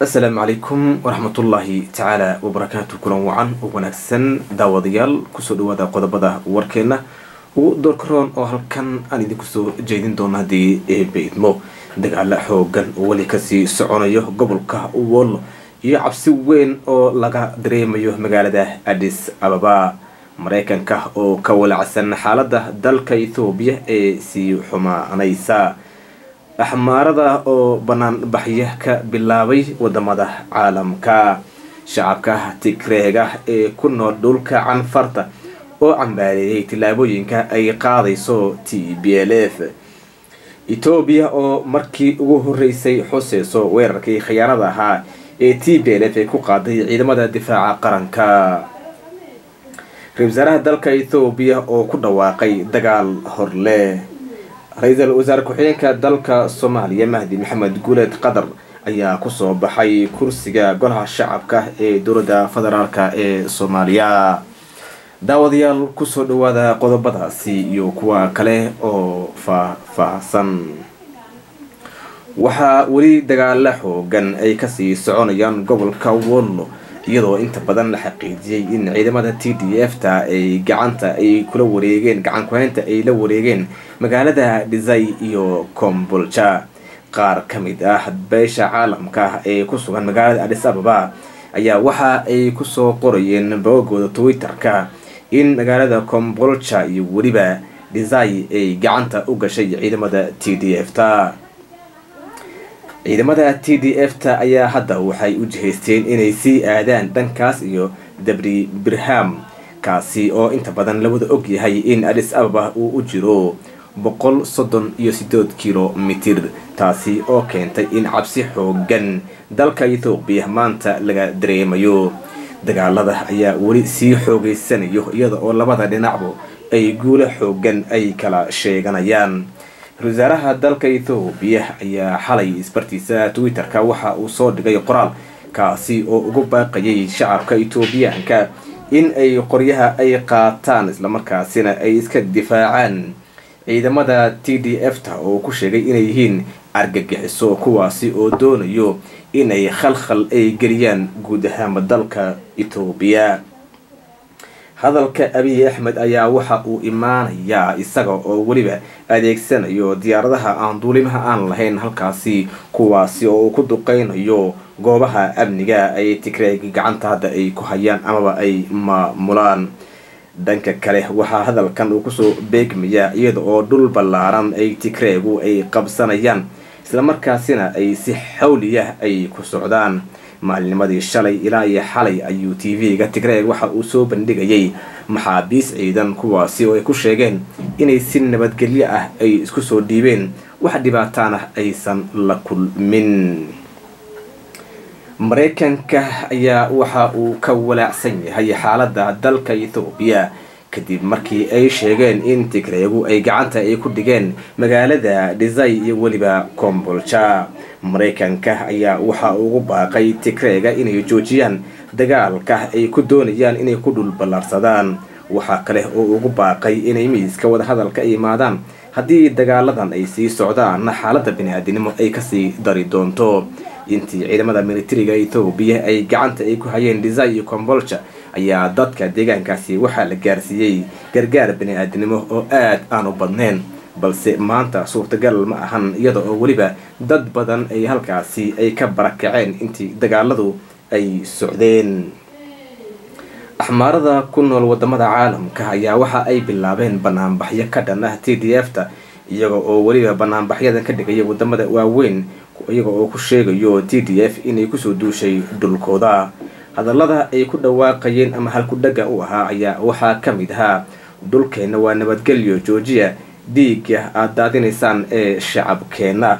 السلام عليكم ورحمة الله تعالى وبركاته. كل وعن وبنكسن داو ديال كسود ودا قدبدا وركنا ودور كرون أهل كان أني دي كسو جيدين دون هدي بيت مو دق على حوجن ولي كسي سعونيه قبل كه والله يعبسي وين أو لقى دريم يه مقالده أديس أبابا مريكان كه أو كول عسن حالة دل كيثو بيه سي حما نيسا أحمارده أو بنان بحيه كبلاوي ودمده عالم كا شعب كه تكريه كنور دول كعن فرطة أو عن بالي تلابوين كأي قاضي سو TPLF إثيوبيا أو مركي وهو رئيسي حسي سو ويركي خيانة ها TPLF كو قاضي عندما دفاع قرن كا رئيسة دولة إثيوبيا أو كدواقي دجال هرلي رئيس الوزراء كحينك دولة الصومالية مهدي محمد قولد قدر أي كسو بحي كرسي قلها الشعب كه دولة فدرالك الصومالية داوديال كسو دوادا قضبطا سي يوكوا كله أو فحسن وحا ولي دقال لحو قن أي كسي سعونيان قبل كوولو يدو انت بدن لحقيدي إن عيدمادا TDF تا اي قعانتا اي كلا وريقين قعان كوانتا اي لو وريقين مقالدا ديزاي يو كومبولشا قار كميدا حد بيشا عالم كاه اي كسو قن مقالدا أديس أبابا ايا وحا اي كسو قريين بوغو تويتر كاه إن مقالدا كومبولشا يوريبا ديزاي اي قعانتا اوغا شي عيدمادا TDF تا ciidamada TDF ta ayaa hadda waxay u jihaysteen inay sii aadaan dankaas iyo dabri birham kaasi oo inta badan labada og yahay in Adis Ababaa uu u jiro 168 kilomitir taasi oo keentay in cabsi xoogan dalka Itoobiya maanta laga dareemayo. dagaalada ayaa weli sii xoogaysanayo iyada oo labada dhinacba ay guulo xoogan ay kala sheeganayaan. وزارة دولة إثيوبيا يا حالي إسبرتيسا تويتر كوحة وصاد جاي قرال كسي أو جوبا قيي شعب كإثيوبيا كا إن أي قريها أي قاتانس لما كسنة أي إسك دفاعا إذا ماذا TDF تا أو كشجي إنهين أرجع السوق كواسي أو دون يو إنه خلخل أي جريان جودها مدلك إثيوبيا hadalka Abiy Ahmed ayaa waxa uu imaanaya isaga oo waliba adeegsanayo diyaaradaha aan duulimaha aan lahayn halkaasi kuwaasi oo ku duqeynayo goobaha amniga ay Tigree gacanta hadda ay ku hayaan ama ay maamulaan. dhanka kale waxa hadalkan uu kusoo beegmaya iyada oo dhul ballaaran ay Tigree ay qabsanayaan isla markaasina ay si xawliya ay ku socdaan. maalinnimadii shalay ilaa iyo xalay ayuu TV-ga Tigree waxa uu soo bandhigayay maxaabiis ciidan kuwaasi oo ay ku sheegeen inay si nabadgelyo ah ay isku soo dhiibeen wax dhibaataan ah aysan la kulmin. Mareykanka ayaa waxa uu ka walaacsan yahay xaaladda dalka Itoobiya kadib markii ay sheegeen in Tigreegu ay gacanta ay ku dhigeen magaalada Dizay iyo waliba Kombolcha. Mareykanka ayaa waxa ugu baaqay Tigreega inay joojiyaan dagaalka ay ku doonayaan inay ku dhul ballaarsadaan. waxa kale oo ugu baaqay inay miiska wada hadalka imaadaan haddii dagaaladan ay sii socdaan xaaladda bini'aadanimo ay kasii dari doonto. intii ciidamada militariga Itoobiya ay gacanta ay ku hayeen Dizay iyo Kombolcha ayaa dadka deegaankaasi waxa la gaarsiiyay gargaar bini'aadanimo oo aad aan u badneen. balse maanta suurtagal ma ahan iyada oo waliba dad badan ay halkaasi ay ka barakaceen intii dagaaladu ay socdeen. axmaarada ku nool wadamada caalamka ayaa waxa ay bilaabeen banaanbaxyo ka dhan ah TDF-ta iyaga oo waliba banaanbaxyadan ka dhigaya wadamada waaweyn iyaga oo ku sheegayo TDF inay kusoo duushay dhulkooda. hadallada ay ku dhawaaqayeen ama halku dhaga u ahaa ayaa waxaa ka mid ahaa dhulkeena waa nabadgelyo joojiya dhiigga aad daadinaysaan shacabkeena.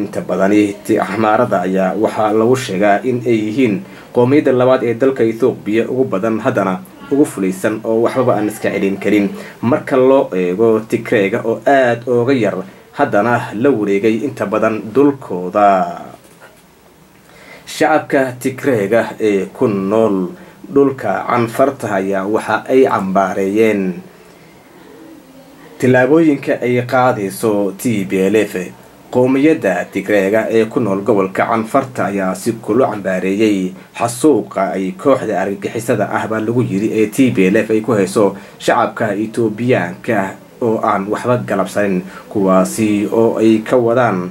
inta badani axmaarada ayaa waxaa lagu sheegaa in ay yihiin qoomiyadda labaad ee dalka Itoobiya ugu badan haddana ugu fulaysan oo waxba aan iska celin karin marka loo eego Tigreega oo aad uga yar haddana la wareegay inta badan dhulkooda. shacabka Tigreega ee ku nool dhulka canfarta ayaa waxa ay cambaareeyeen tilaabooyinka ay qaadayso TPLF قوميدا تيغريغا اي كنول gobolka Canfarta ayaa si kulo cambareeyay xasuuqa ay kooxda argagixisada ah baa lagu yiri ee TPLF ay ku hayso shacabka Itoobiyaanka oo aan waxba galabsan kuwaasi oo ay ka wadaan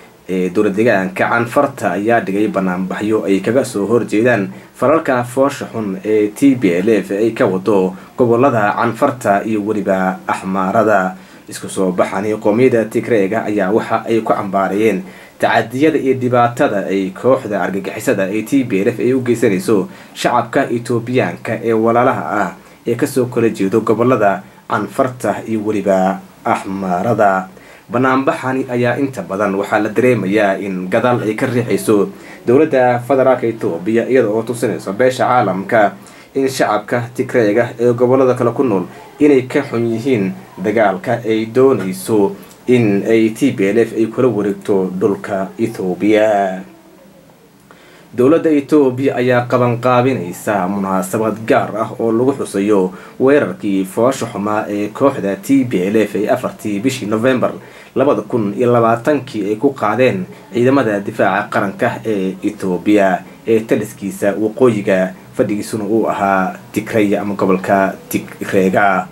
ee dowladdeegaanka Canfarta ayaa dhigay banaanbaxyo ay kaga soo horjeedaan faralka foosha xun ee TPLF ay ka wado gobolada Canfarta iyo waliba Ahmaarada isku soo baxan qoomiyada Tigreega ayaa waxa ay ku cambaareen تعديات الدباطة أي كوحدة عرق حسدة أي TPLF أي وجسنسو شعبك إثيوبيان كأي ولا لها يكسو كل جودو قبل هذا Canfarta يوريبا أحمر هذا بنام بحاني أيا أنت بدن وحال دريم يا إن قدر يكرر حسو دولة فدراك إثيوبيا يدعو تسنسو بيش عالم ك إن شعبك تكريجه قبل هذا كل كنول إني كحنيهين دجالك أي دونيسو in ay TPLF ay kula wareegto dhulka Itoobiya dawladda Itoobiya ayaa qaban qaabinaysa munaasabad gaar ah oo lagu xusayo weerarkii foosha xumaa ee kooxda TPLF ee 4 bishii November 2020 ay ku qaadeen ciidamada difaaca qaranka ee Itoobiya ee taliskiisa waqooyiga fadhigiisuna uu ahaa Tigree ama gobolka Tigreega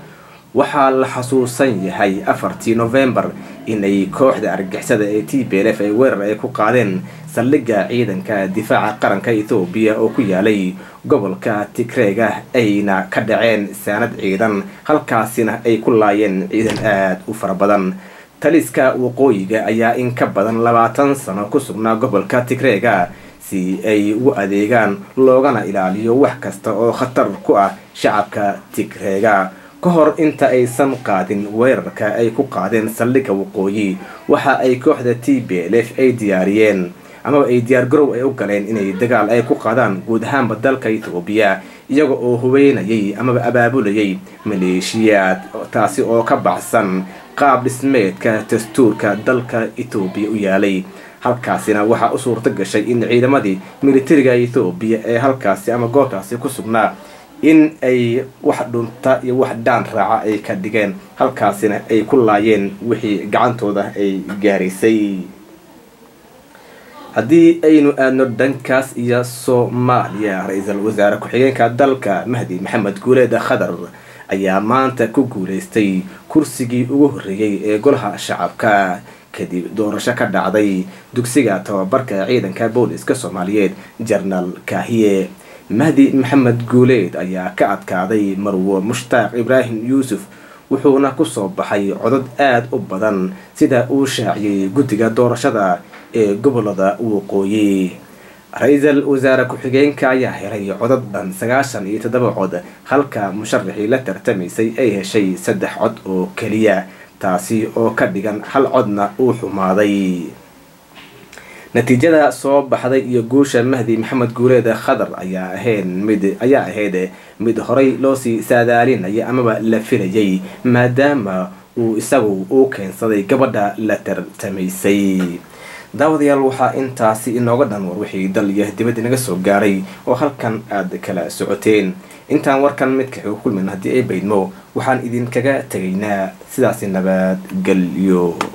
waxaa la xasuusan yahay 4 November inay kooxda argagixisada ee TPLF ay weerar ay ku qaadeen saldhigga ciidanka difaaca qaranka Itoobiya oo ku yaalay gobolka Tigreega ayna ka dhaceen sanad ciidan halkaasina ay ku laayeen ciidan aad u fara badan taliska waqooyiga ayaa in ka badan 20 sano ku sugnaa gobolka Tigreega si ay u adeegaan loogana ilaaliyo wax kasta oo khatar ku ah shacabka Tigreega kahor inta aysan qaadin weerarka ay ku qaadeen saldhigga waqooyi waxa ay kooxda TPLF ay diyaariyeen ama ay diyaar garow ay u galeen inay dagaal ay ku qaadaan guud ahaan dalka Itoobiya iyaga oo hubeynayay ama abaabulayay maleeshiyaad taasi oo ka baxsan qaab dhismeedka dastuurka dalka Itoobiya u yaalay halkaasina waxa u suurto gashay in ciidamadii militariga Itoobiya ee halkaasi ama goobtaasi ku sugnaa in ay wax dhunta iyo wax daan raaca ay ka dhigeen halkaasina ay ku laayeen wixii gacantooda ay gaarisay hadii aynu aadno dhankaas iyo Soomaaliya ra'iisul wasaare ku xigeenka dalka Mahdi Maxamed Guuleed Khadar ayaa maanta ku guuleystay kursigii ugu horeeyay ee golaha shacabka kadib doorasho ka dhacday dugsiga tababarka ciidanka booliska Soomaaliyeed General Kahiye Mahdi Maxamed Guuleed ayaa ka adkaaday Marwo Mushtaaq Ibrahim Yusuf wuxuuna ku soo baxay codad aad u badan sida uu shaaciyay guddiga doorashada ee gobolada waqooyi ra'iisul wasaare ku xigeenka ayaa helay codad dhan 97 cod halka musharrixii la tartamaysay ay heshay 3 cod oo kaliya taasi oo ka dhigan hal codna uu xumaaday natiijada soo baxday iyo guusha Mahdi Maxamed Guuleed Khadar ayaa ahayd mid horay loo sii saadaalinayay ama la filayay maadaama uu isagu u keensaday gabadha la tartamaysay daawadayaal waxaa intaasi inooga dhan war wixii dalyaha dibadda naga soo gaaray oo halkan aad kala socoteen intaan warkan mid ka xog kulmin haddii ay baydmo waxaan idin kaga tagaynaa sidaas nabad galyo